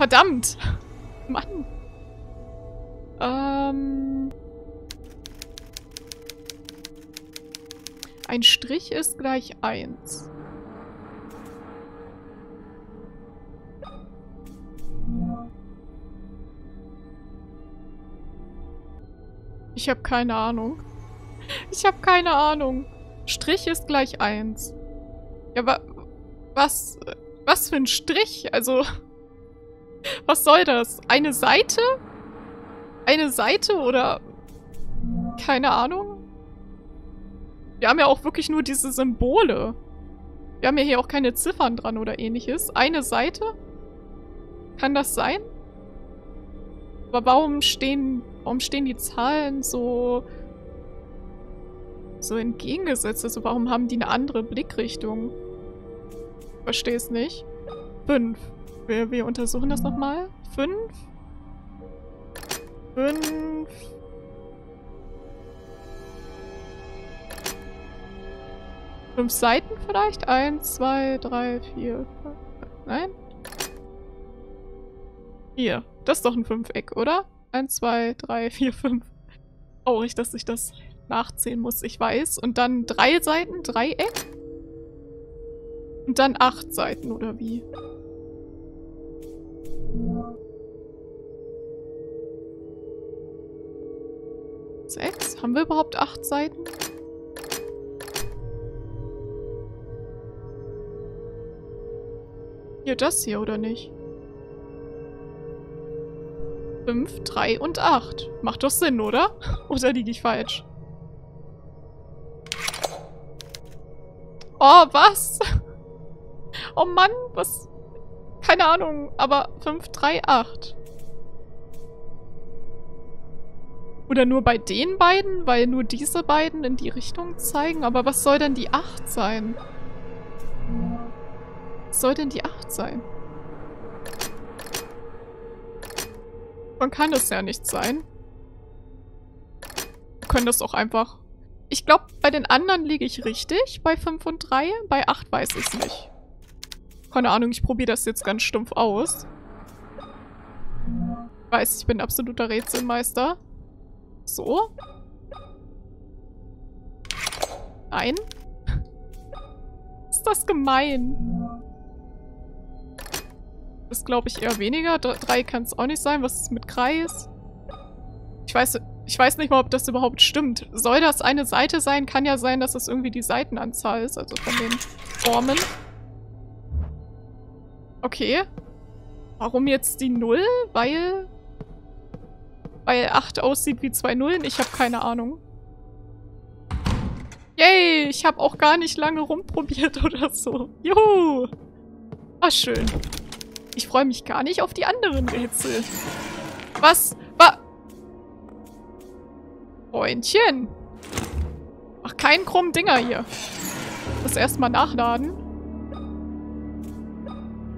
Verdammt! Mann! Ein Strich ist gleich 1. Ich habe keine Ahnung. Ich habe keine Ahnung. Strich ist gleich 1. Ja, was für ein Strich? Also, was soll das? Eine Seite? Eine Seite oder? Keine Ahnung. Wir haben ja auch wirklich nur diese Symbole. Wir haben ja hier auch keine Ziffern dran oder ähnliches. Eine Seite? Kann das sein? Aber warum stehen die Zahlen so entgegengesetzt? Also warum haben die eine andere Blickrichtung? Ich verstehe es nicht. 5. Wir untersuchen das nochmal. 5. Fünf Seiten vielleicht? 1, 2, 3, 4, 5. Nein? 4. Das ist doch ein Fünfeck, oder? 1, 2, 3, 4, 5. Traurig, dass ich das nachzählen muss, ich weiß. Und dann 3 Seiten, Dreieck. Und dann 8 Seiten, oder wie? Sechs? Haben wir überhaupt 8 Seiten? Hier, das hier, oder nicht? 5, 3 und 8. Macht doch Sinn, oder? Oder liege ich falsch? Oh, was? Oh Mann, was? Keine Ahnung, aber 5, 3, 8. Oder nur bei den beiden, weil nur diese beiden in die Richtung zeigen. Aber was soll denn die 8 sein? Was soll denn die 8 sein? Man kann das ja nicht sein. Wir können das auch einfach... Ich glaube, bei den anderen liege ich richtig. Bei 5 und 3. Bei 8 weiß ich es nicht. Keine Ahnung, ich probiere das jetzt ganz stumpf aus. Ich weiß, ich bin absoluter Rätselmeister. So. Nein. Ist das gemein? Das glaube ich eher weniger. 3 kann es auch nicht sein. Was ist mit Kreis? Ich weiß nicht mal, ob das überhaupt stimmt. Soll das eine Seite sein? Kann ja sein, dass das irgendwie die Seitenanzahl ist. Also von den Formen. Okay. Warum jetzt die 0? Weil 8 aussieht wie 2 Nullen? Ich habe keine Ahnung. Yay! Ich habe auch gar nicht lange rumprobiert oder so. Juhu! War schön. Ich freue mich gar nicht auf die anderen Rätsel. Was? Freundchen! Mach keinen krummen Dinger hier. Das erstmal nachladen.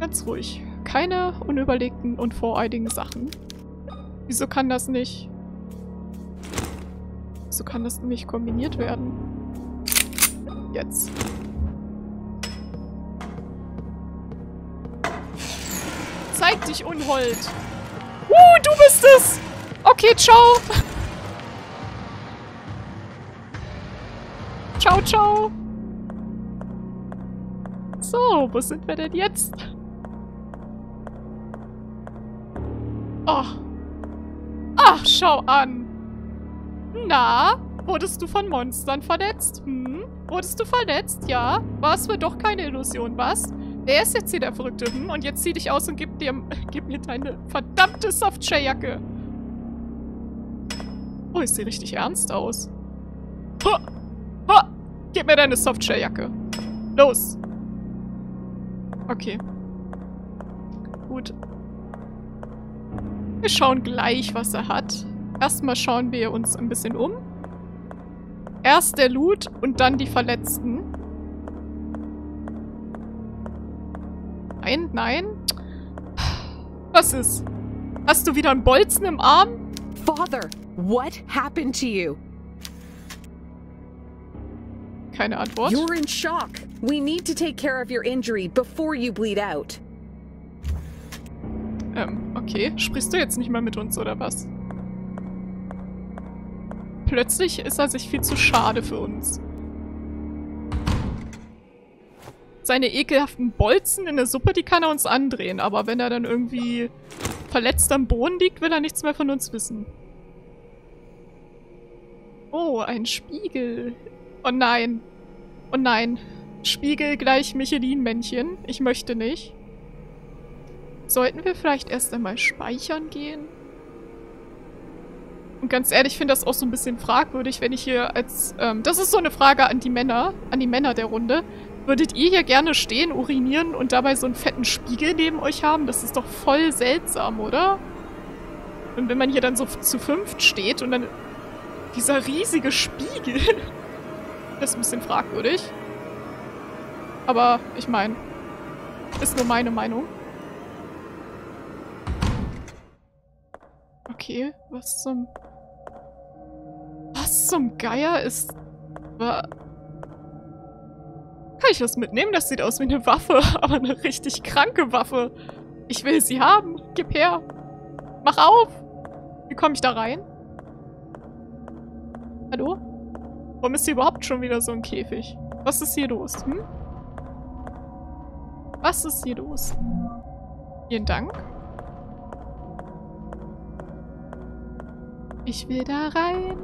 Ganz ruhig. Keine unüberlegten und voreiligen Sachen. Wieso kann das nicht? Wieso kann das nicht kombiniert werden? Jetzt. Zeig dich, Unhold! Du bist es! Okay, ciao! Ciao, ciao! So, wo sind wir denn jetzt? Oh. Ach, schau an! Na, wurdest du von Monstern verletzt? Hm? Wurdest du verletzt? Ja? War es mir doch keine Illusion, was? Wer ist jetzt hier der Verrückte? Und jetzt zieh dich aus und gib mir deine verdammte Softshell-Jacke. Oh, ich sehe richtig ernst aus. Ha! Ha! Gib mir deine Softshell-Jacke. Los! Okay. Gut. Wir schauen gleich, was er hat. Erstmal schauen wir uns ein bisschen um. Erst der Loot und dann die Verletzten. Nein, nein. Was ist? Hast du wieder einen Bolzen im Arm? Father, what happened to you? Keine Antwort. You're in shock. We need to take care of your injury before you bleed out. Okay. Sprichst du jetzt nicht mehr mit uns, oder was? Plötzlich ist er sich viel zu schade für uns. Seine ekelhaften Bolzen in der Suppe, die kann er uns andrehen. Aber wenn er dann irgendwie verletzt am Boden liegt, will er nichts mehr von uns wissen. Oh, ein Spiegel. Oh nein. Oh nein. Spiegel gleich Michelin-Männchen. Ich möchte nicht. Sollten wir vielleicht erst einmal speichern gehen? Und ganz ehrlich, ich finde das auch so ein bisschen fragwürdig, wenn ich hier als... das ist so eine Frage an die Männer, der Runde. Würdet ihr hier gerne stehen, urinieren und dabei so einen fetten Spiegel neben euch haben? Das ist doch voll seltsam, oder? Und wenn man hier dann so zu 5 steht und dann... Dieser riesige Spiegel. Das ist ein bisschen fragwürdig. Aber ich meine, ist nur meine Meinung. Okay, was zum... Was zum Geier ist... Kann ich was mitnehmen? Das sieht aus wie eine Waffe, aber eine richtig kranke Waffe. Ich will sie haben. Gib her. Mach auf. Wie komme ich da rein? Hallo? Warum ist hier überhaupt schon wieder so ein Käfig? Was ist hier los? Hm? Was ist hier los? Vielen Dank. Ich will da rein.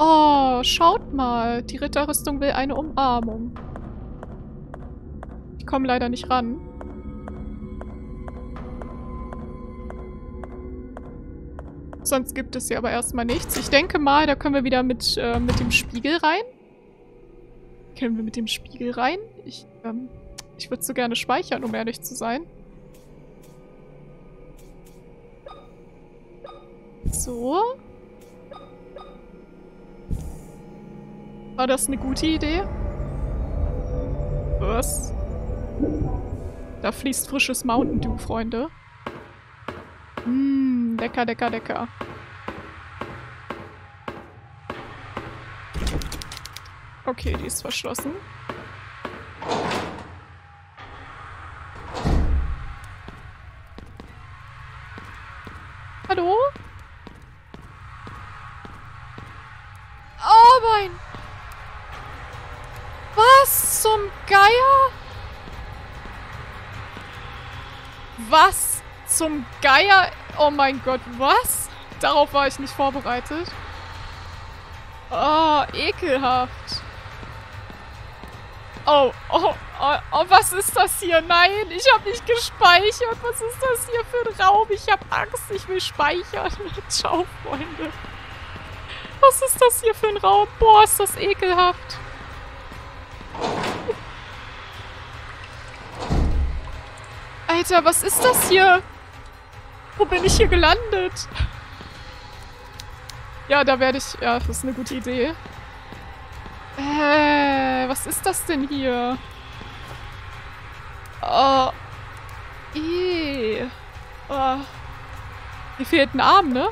Oh, schaut mal. Die Ritterrüstung will eine Umarmung. Ich komme leider nicht ran. Sonst gibt es hier aber erstmal nichts. Ich denke mal, da können wir wieder mit dem Spiegel rein. Können wir mit dem Spiegel rein? Ich würde so gerne speichern, um ehrlich zu sein. So. War das eine gute Idee? Was? Da fließt frisches Mountain Dew, Freunde. Lecker, lecker, lecker. Okay, die ist verschlossen. Hallo? Oh mein... Was zum Geier? Was zum Geier? Oh mein Gott, was? Darauf war ich nicht vorbereitet. Oh, ekelhaft. Oh, oh, oh, oh, was ist das hier? Nein, ich habe nicht gespeichert. Was ist das hier für ein Raum? Ich habe Angst, ich will speichern. Ciao, Freunde. Was ist das hier für ein Raum? Boah, ist das ekelhaft. Alter, was ist das hier? Wo bin ich hier gelandet? Ja, da werde ich... Ja, das ist eine gute Idee. Was ist das denn hier? Oh. Oh. Mir fehlt ein Arm, ne?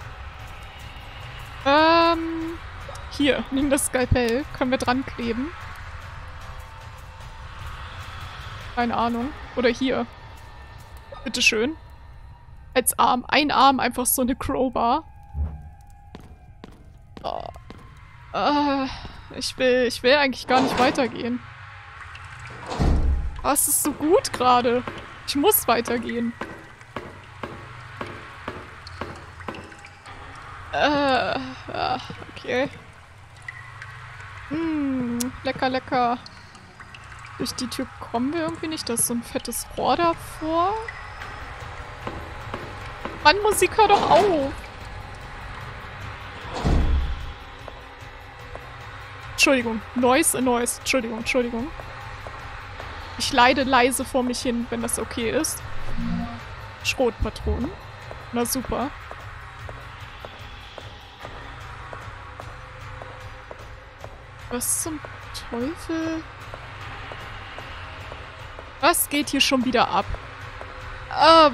Hier, nimm das Skalpell. Können wir dran kleben? Keine Ahnung. Oder hier. Bitteschön. Als Arm. Ein Arm, einfach so eine Crowbar. Oh. Ich will eigentlich gar nicht weitergehen. Oh, es ist so gut gerade. Ich muss weitergehen. Okay. Lecker, lecker. Durch die Tür kommen wir irgendwie nicht. Da ist so ein fettes Rohr davor. Mann, Musik, hör doch auf. Entschuldigung. Noise. Entschuldigung. Ich leide leise vor mich hin, wenn das okay ist. Schrotpatronen. Na super. Was zum Teufel? Was geht hier schon wieder ab?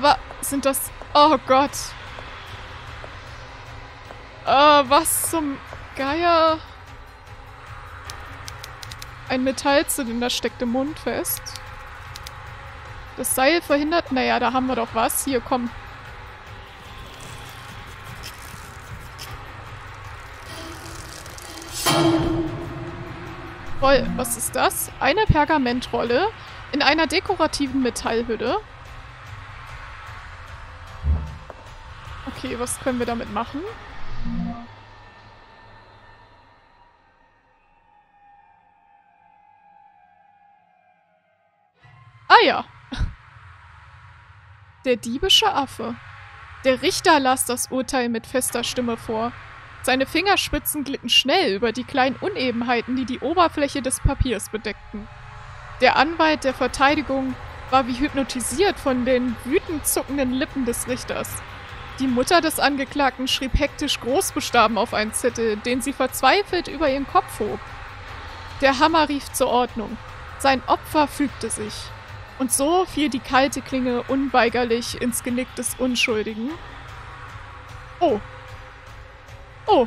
Was sind das? Oh Gott. Was zum Geier? Ein Metallzylinder steckt im Mund fest. Das Seil verhindert... Naja, da haben wir doch was. Hier, komm. Was ist das? Eine Pergamentrolle in einer dekorativen Metallhülle. Okay, was können wir damit machen? Ah ja. Der diebische Affe. Der Richter las das Urteil mit fester Stimme vor. Seine Fingerspitzen glitten schnell über die kleinen Unebenheiten, die die Oberfläche des Papiers bedeckten. Der Anwalt der Verteidigung war wie hypnotisiert von den wütend zuckenden Lippen des Richters. Die Mutter des Angeklagten schrieb hektisch Großbuchstaben auf einen Zettel, den sie verzweifelt über ihren Kopf hob. Der Hammer rief zur Ordnung. Sein Opfer fügte sich. Und so fiel die kalte Klinge unweigerlich ins Genick des Unschuldigen. Oh. Oh,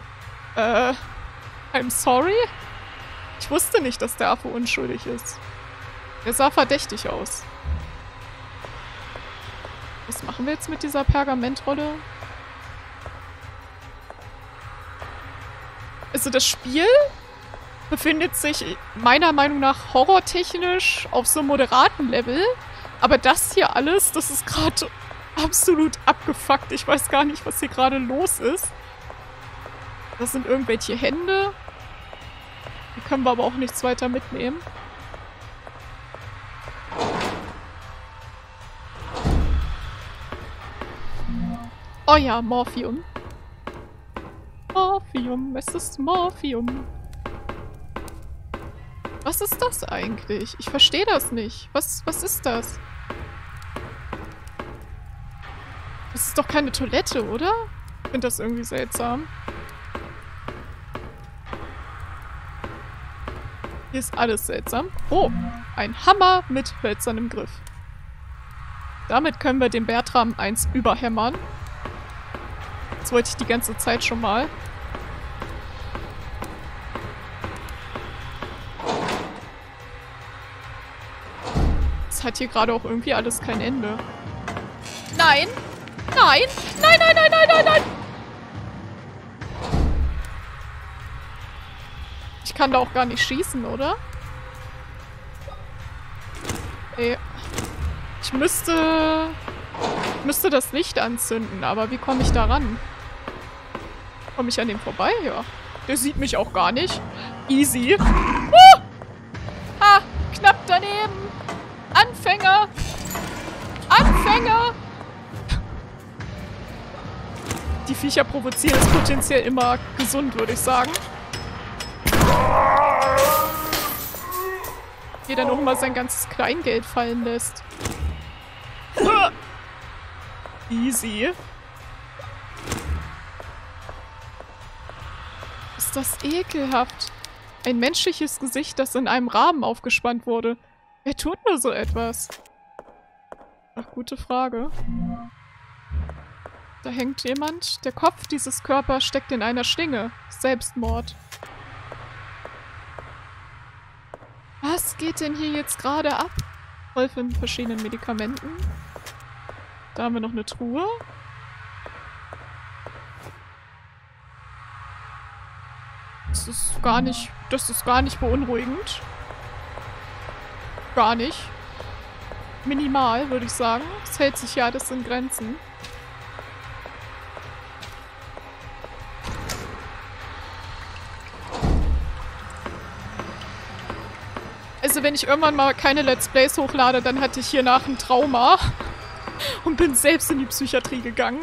I'm sorry? Ich wusste nicht, dass der Affe unschuldig ist. Er sah verdächtig aus. Was machen wir jetzt mit dieser Pergamentrolle? Also das Spiel befindet sich meiner Meinung nach horrortechnisch auf so einem moderaten Level. Aber das hier alles, das ist gerade absolut abgefuckt. Ich weiß gar nicht, was hier gerade los ist. Das sind irgendwelche Hände. Da können wir aber auch nichts weiter mitnehmen. Oh ja, Morphium. Morphium, es ist Morphium. Was ist das eigentlich? Ich verstehe das nicht. Was ist das? Das ist doch keine Toilette, oder? Ich finde das irgendwie seltsam. Hier ist alles seltsam. Oh, ein Hammer mit hölzernem Griff. Damit können wir dem Bertram eins überhämmern. Das wollte ich die ganze Zeit schon mal. Das hat hier gerade auch irgendwie alles kein Ende. Nein! Nein! Nein, nein, nein, nein, nein, nein! Ich kann da auch gar nicht schießen, oder? Ey. Ich müsste das Licht anzünden, aber wie komme ich da ran? Komme ich an dem vorbei? Ja. Der sieht mich auch gar nicht. Easy. Ha! Knapp daneben! Anfänger! Anfänger! Die Viecher provozieren es potenziell immer gesund, würde ich sagen. Wie er dann auch mal sein ganzes Kleingeld fallen lässt. Easy. Ist das ekelhaft. Ein menschliches Gesicht, das in einem Rahmen aufgespannt wurde. Wer tut nur so etwas? Ach, gute Frage. Da hängt jemand. Der Kopf dieses Körpers steckt in einer Schlinge. Selbstmord. Was geht denn hier jetzt gerade ab? Voll von verschiedenen Medikamenten. Da haben wir noch eine Truhe. Das ist gar nicht beunruhigend. Gar nicht. Minimal, würde ich sagen. Es hält sich ja alles in Grenzen. Also wenn ich irgendwann mal keine Let's Plays hochlade, dann hatte ich hiernach ein Trauma und bin selbst in die Psychiatrie gegangen.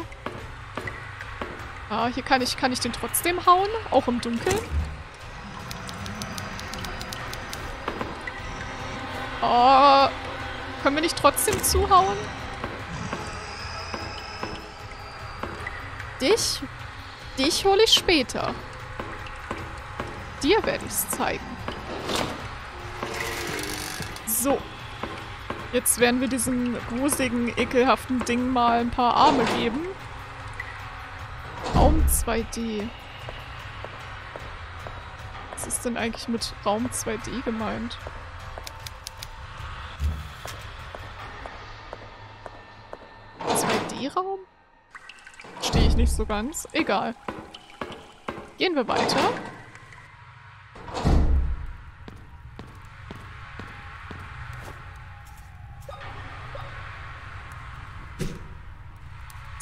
Ah, hier kann ich den trotzdem hauen, auch im Dunkeln. Oh, können wir nicht trotzdem zuhauen? Dich hole ich später. Dir werde ich es zeigen. So, jetzt werden wir diesem grusigen, ekelhaften Ding mal ein paar Arme geben. Raum 2D. Was ist denn eigentlich mit Raum 2D gemeint? Ein 2D-Raum? Verstehe ich nicht so ganz. Egal. Gehen wir weiter.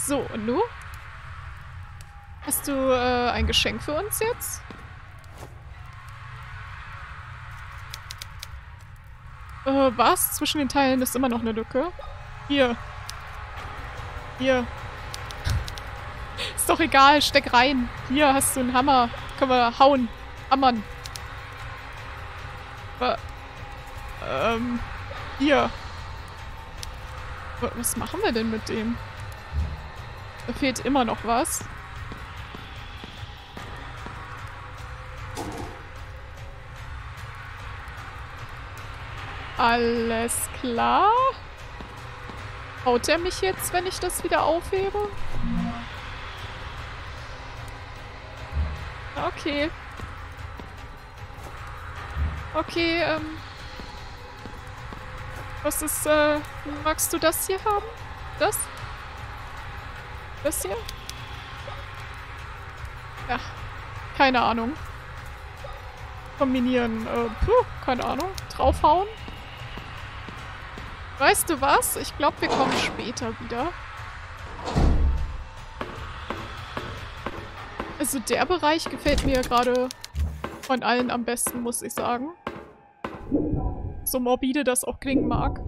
So, und nu? Hast du ein Geschenk für uns jetzt? Was? Zwischen den Teilen ist immer noch eine Lücke. Hier. Hier. Ist doch egal, steck rein. Hier hast du einen Hammer. Können wir hauen. Hammern. Hier. Was machen wir denn mit dem? Da fehlt immer noch was. Alles klar. Haut er mich jetzt, wenn ich das wieder aufhebe? Okay. Okay, was ist, magst du das hier haben? Das? Das hier? Ja, keine Ahnung. Kombinieren, puh, keine Ahnung. Draufhauen. Weißt du was? Ich glaube, wir kommen später wieder. Also der Bereich gefällt mir gerade von allen am besten, muss ich sagen. So morbide das auch klingen mag.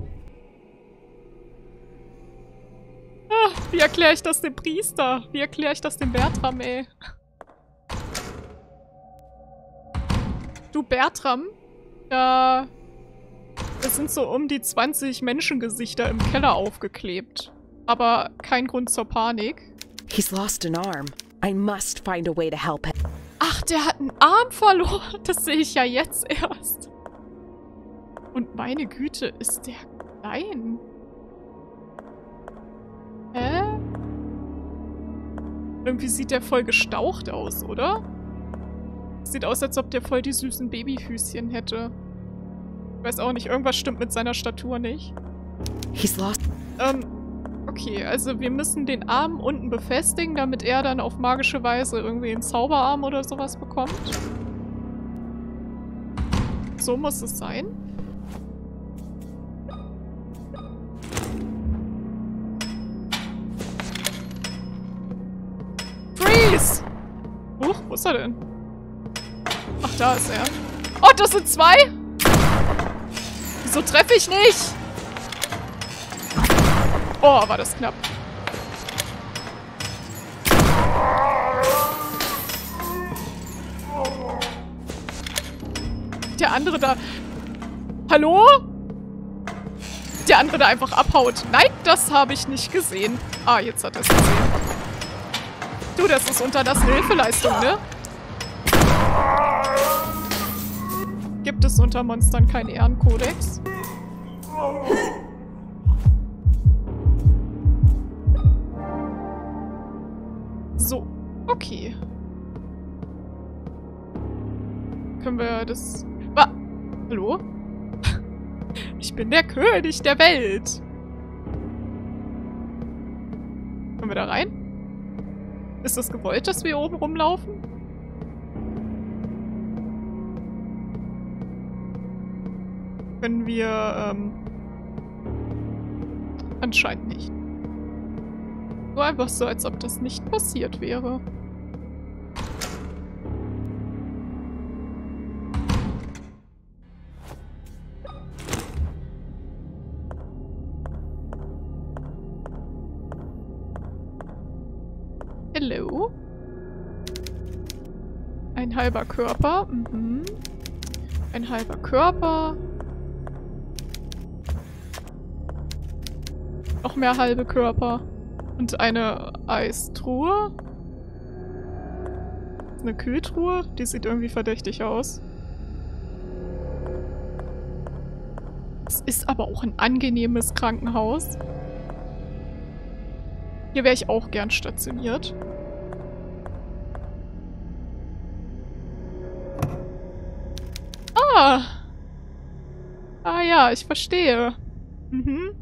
Ah, wie erkläre ich das dem Priester? Wie erkläre ich das dem Bertram, ey? Du Bertram, da... Es sind so um die 20 Menschengesichter im Keller aufgeklebt. Aber kein Grund zur Panik. He's lost an arm. I must find a way to help him. Ach, der hat einen Arm verloren. Das sehe ich ja jetzt erst. Und meine Güte, ist der klein. Hä? Irgendwie sieht der voll gestaucht aus, oder? Sieht aus, als ob der voll die süßen Babyfüßchen hätte. Ich weiß auch nicht, irgendwas stimmt mit seiner Statur nicht. He's lost. Okay, also wir müssen den Arm unten befestigen, damit er dann auf magische Weise irgendwie einen Zauberarm oder sowas bekommt. So muss es sein. Freeze! Huch, wo ist er denn? Ach, da ist er. Oh, das sind zwei! So treffe ich nicht! Oh, war das knapp. Der andere da... Hallo? Der andere da einfach abhaut. Nein, das habe ich nicht gesehen. Ah, jetzt hat er es gesehen. Du, das ist unter das Hilfeleistung, ne? Gibt es unter Monstern keinen Ehrenkodex? So, okay. Können wir das... Hallo? Ich bin der König der Welt! Können wir da rein? Ist das gewollt, dass wir oben rumlaufen? Können wir, anscheinend nicht. Nur einfach so, als ob das nicht passiert wäre. Hello. Ein halber Körper. Mhm. Ein halber Körper. Noch mehr halbe Körper. Und eine Eistruhe. Eine Kühltruhe. Die sieht irgendwie verdächtig aus. Es ist aber auch ein angenehmes Krankenhaus. Hier wäre ich auch gern stationiert. Ah! Ah ja, ich verstehe. Mhm.